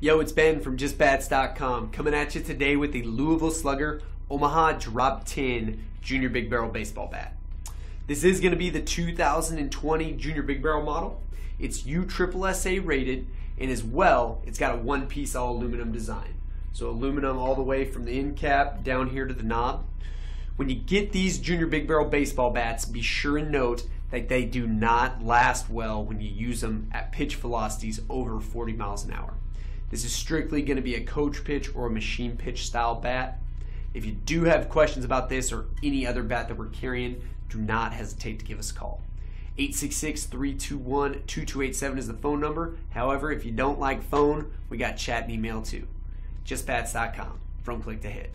Yo, it's Ben from JustBats.com coming at you today with the Louisville Slugger Omaha Drop 10 Junior Big Barrel Baseball Bat. This is going to be the 2020 Junior Big Barrel model. It's U Triple SA rated, and as well, it's got a one-piece all aluminum design. So aluminum all the way from the end cap down here to the knob. When you get these Junior Big Barrel Baseball Bats, be sure and note that they do not last well when you use them at pitch velocities over 40 miles an hour. This is strictly going to be a coach pitch or a machine pitch style bat. If you do have questions about this or any other bat that we're carrying, do not hesitate to give us a call. 866-321-2287 is the phone number. However, if you don't like phone, we got chat and email too. JustBats.com, from click to hit.